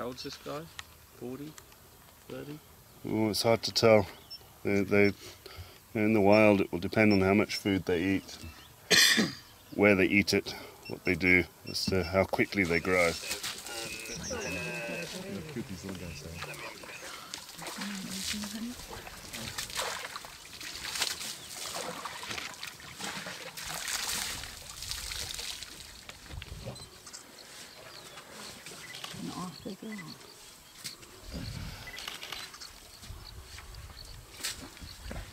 How old's this guy? 40? 30? Oh, it's hard to tell. They're in the wild. It will depend on how much food they eat, where they eat it, what they do, as to how quickly they grow. And off they go.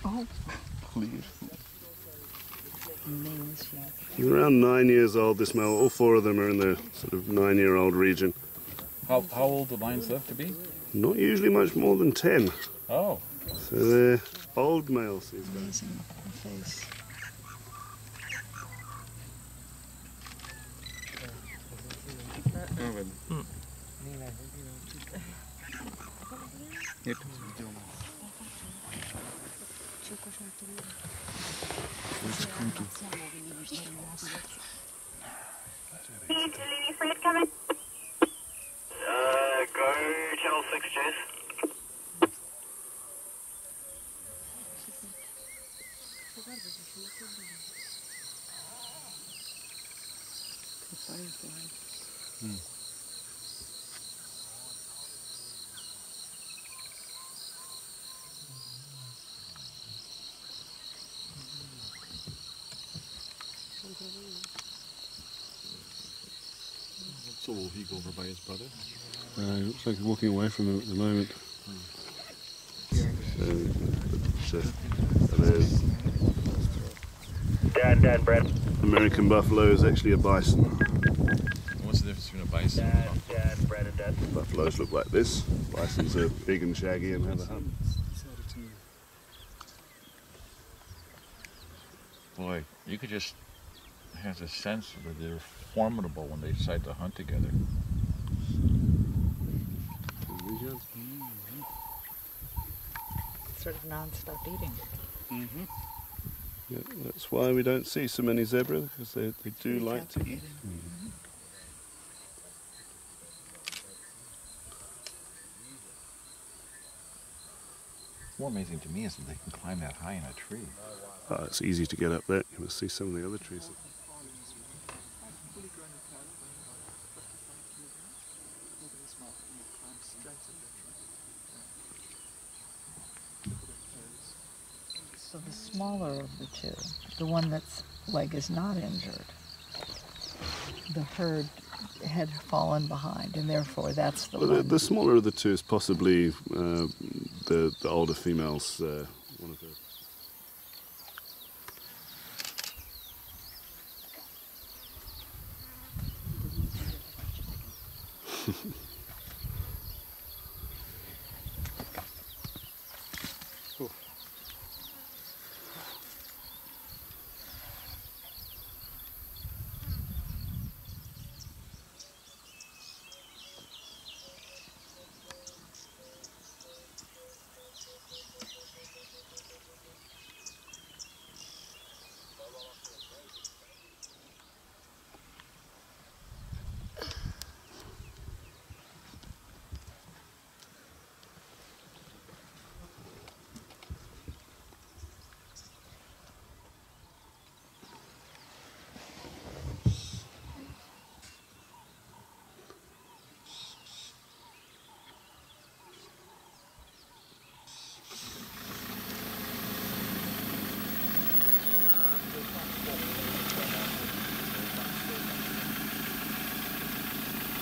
Oh, beautiful. Around 9 years old, this male. All four of them are in the sort of 9-year-old region. How old do lions live to be? Not usually much more than 10. Oh. So they're old males. Amazing. The face. Yep. Go channel 6, Jess. Mm. So will he go over by his brother? It looks like he's walking away from him at the moment. Dan, Brad. American buffalo is actually a bison. What's the difference between a bison and a buffalo? Dan, Brad, and Dan. Buffaloes look like this. Bisons are big and shaggy and have a hump. Boy, you could just have a sense that they're formidable when they decide to hunt together. Sort of non-stop eating. Mm-hmm. Yeah, that's why we don't see so many zebra, because they do like to eat. Mm-hmm. More amazing to me is that they can climb that high in a tree. Oh, it's easy to get up there. You must see some of the other trees. So the smaller of the two, the one that's leg is not injured, the herd had fallen behind, and therefore that's the one. The smaller of the two is possibly the older female's one of her. Cool.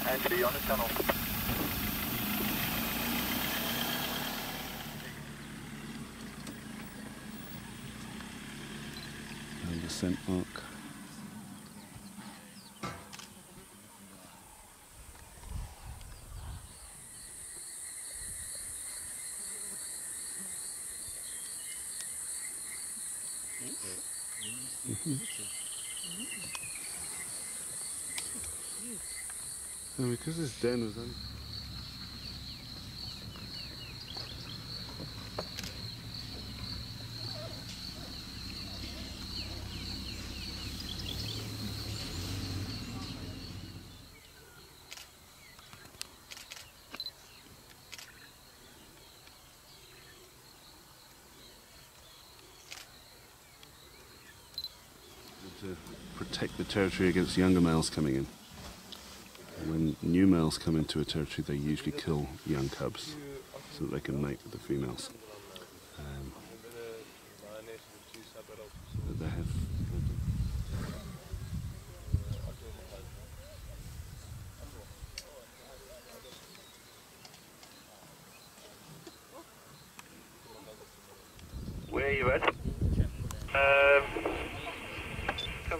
Actually on the tunnel. And descent mark. No, because this den was on. to protect the territory against younger males coming in. And when new males come into a territory, they usually kill young cubs so that they can mate with the females. They have where are you at? Come.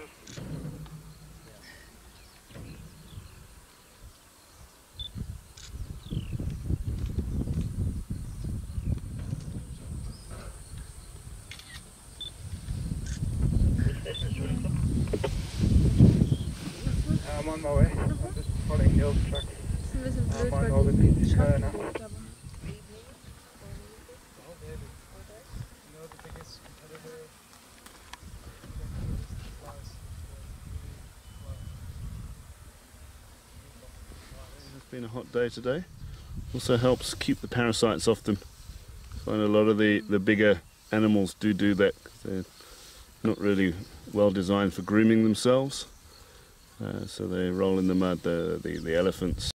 I'm on my way. I'm just following the old truck. I'm on all the pieces going now. Been a hot day today. Also helps keep the parasites off them. I find a lot of the bigger animals do that. They're not really well designed for grooming themselves, so they roll in the mud. The elephants.